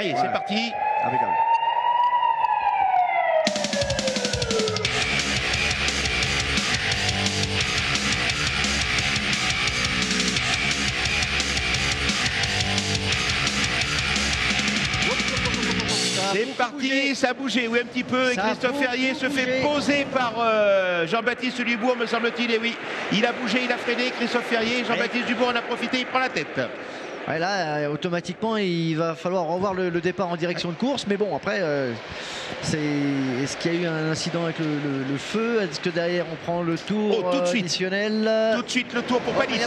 Allez, ouais. C'est parti. Impeccable. C'est parti, ça a bougé, oui, un petit peu. Et Christophe Ferrier se fait poser par Jean-Baptiste Dubourg, me semble-t-il. Et oui, il a bougé, il a freiné, Christophe Ferrier. Jean-Baptiste Dubourg en a profité, il prend la tête. Ouais, là, automatiquement, il va falloir revoir le départ en direction de course. Mais bon, après, est-ce qu'il y a eu un incident avec le feu? Est-ce que derrière, on prend le tour additionnel? Tout de suite, le tour pour Panis.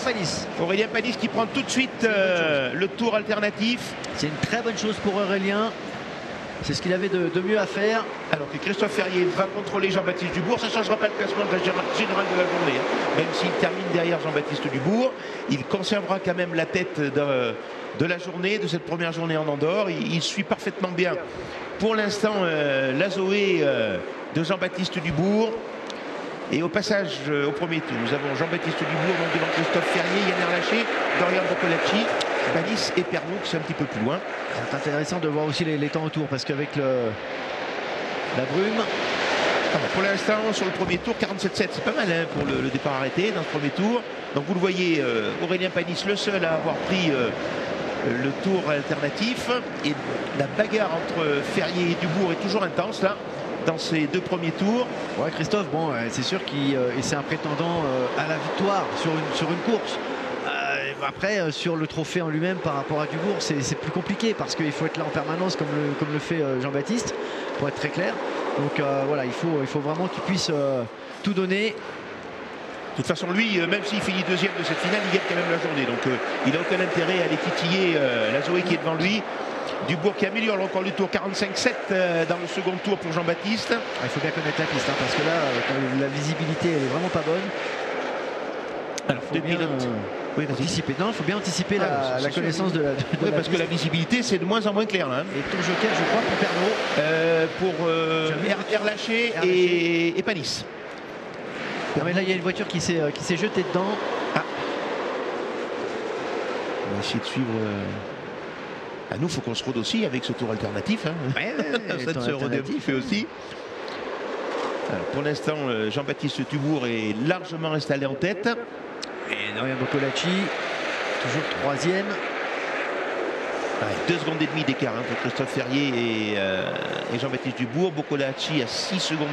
Aurélien Panis qui prend tout de suite le tour alternatif. C'est une très bonne chose pour Aurélien. C'est ce qu'il avait de mieux à faire. Alors que Christophe Ferrier va contrôler Jean-Baptiste Dubourg. Ça ne changera pas le classement de la générale de la journée. Hein. Même s'il termine derrière Jean-Baptiste Dubourg, il conservera quand même la tête de la journée, de cette première journée en Andorre. Il suit parfaitement bien pour l'instant la Zoé de Jean-Baptiste Dubourg. Et au passage au premier tour, nous avons Jean-Baptiste Dubourg donc devant Christophe Ferrier, Yann Ehrlacher, Dorian Bocolacci, Panis et Pernod qui sont un petit peu plus loin. C'est intéressant de voir aussi les temps autour parce qu'avec la brume... Alors, pour l'instant, sur le premier tour, 47,7, c'est pas mal hein, pour le départ arrêté dans ce premier tour. Donc vous le voyez, Aurélien Panis, le seul à avoir pris le tour alternatif. Et la bagarre entre Ferrier et Dubourg est toujours intense là. Dans ces deux premiers tours. Ouais, Christophe, bon, c'est sûr qu'il c'est un prétendant à la victoire sur une course. Après, sur le trophée en lui-même par rapport à Dubourg, c'est plus compliqué parce qu'il faut être là en permanence comme le fait Jean-Baptiste, pour être très clair. Donc voilà, il faut vraiment qu'il puisse tout donner. De toute façon, lui, même s'il finit deuxième de cette finale, il gagne quand même la journée. Donc il n'a aucun intérêt à aller titiller la Zoé qui est devant lui. Dubourg qui améliore le record du tour, 45,7 dans le second tour pour Jean-Baptiste. Il faut bien connaître la piste hein, parce que là, la visibilité elle est vraiment pas bonne. Alors, il faut bien anticiper. Non, il faut bien anticiper la connaissance de la. Oui, parce que la visibilité c'est de moins en moins clair là. Hein. Et ton joker, je crois, pour Pernod, pour Ehrlacher et Panis. Non, mais là, il y a une voiture qui s'est jetée dedans. Ah. On va essayer de suivre. Ah, nous, il faut qu'on se rôde aussi avec ce tour alternatif. Hein. Ça se rôde aussi. Alors, pour l'instant, Jean-Baptiste Dubourg est largement installé en tête. Et Dorian Bocolacci, toujours troisième. Ouais, 2,5 secondes d'écart hein, pour Christophe Ferrier et Jean-Baptiste Dubourg. Bocolacci à 6,2 secondes.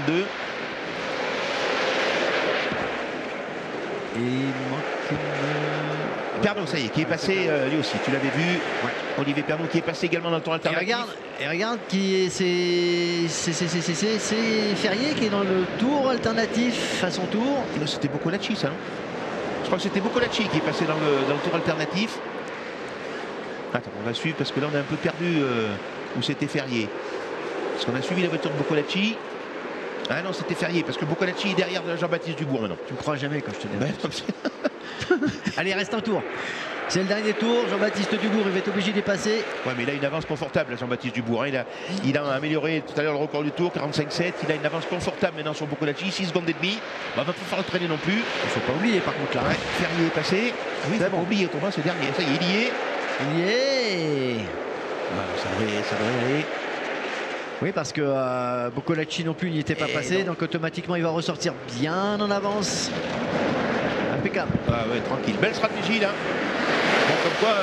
Et Pernod, ça y est, qui est passé lui aussi, tu l'avais vu. Ouais. Olivier Pernod qui est passé également dans le tour alternatif. Et regarde qui c'est Ferrier qui est dans le tour alternatif à son tour. C'était Bocolacci ça. Je crois que c'était Bocolacci qui est passé dans le tour alternatif. Attends, on va suivre parce que là on a un peu perdu où c'était Ferrier. Parce qu'on a suivi la voiture de Bocolacci. Ah non, c'était Ferrier, parce que Bocolacci est derrière Jean-Baptiste Dubourg maintenant. Tu ne me crois jamais quand je te dis. Ben, allez, reste un tour. C'est le dernier tour. Jean-Baptiste Dubourg, il va être obligé de passer. Ouais, mais il a une avance confortable, Jean-Baptiste Dubourg. Hein. Il a amélioré tout à l'heure le record du tour, 45,7. Il a une avance confortable maintenant sur Bocolacci, 6,5 secondes. On va pas pouvoir le traîner non plus. Il ne faut pas oublier par contre là. Ouais, Ferrier est passé. Ah, oui, c'est bon. Oublié, Thomas, c'est dernier. Ça y est, il y est. Il y est. Ouais, ça devrait aller. Oui, parce que Bocolacci non plus n'y était pas passé, donc automatiquement il va ressortir bien en avance. Impeccable. Ah ouais, tranquille. Belle stratégie là. Bon, comme quoi,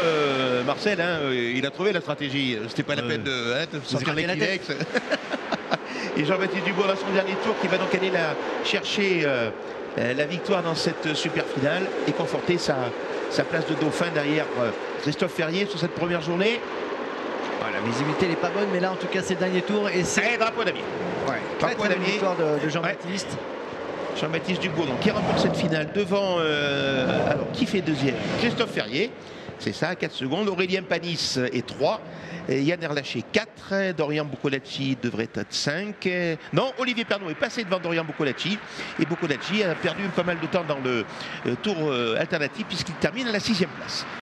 Marcel, hein, il a trouvé la stratégie. C'était pas la peine de sortir les Kleenex. Et Jean-Baptiste Dubourg à son dernier tour qui va donc aller chercher la victoire dans cette super finale et conforter sa place de dauphin derrière Christophe Ferrier sur cette première journée. La visibilité n'est pas bonne, mais là en tout cas c'est le dernier tour et c'est drapeau d'amier. Ouais, drapeau d'amier. Victoire de Jean-Baptiste. Ouais. Jean-Baptiste Dubourg donc, qui remporte cette finale devant. Alors qui fait deuxième? Christophe Ferrier, c'est ça, 4 secondes. Aurélien Panis est 3. Et Yann Ehrlacher 4. Dorian Bocolacci devrait être 5. Non, Olivier Pernod est passé devant Dorian Bocolacci. Et Bocolacci a perdu pas mal de temps dans le tour alternatif puisqu'il termine à la 6e place.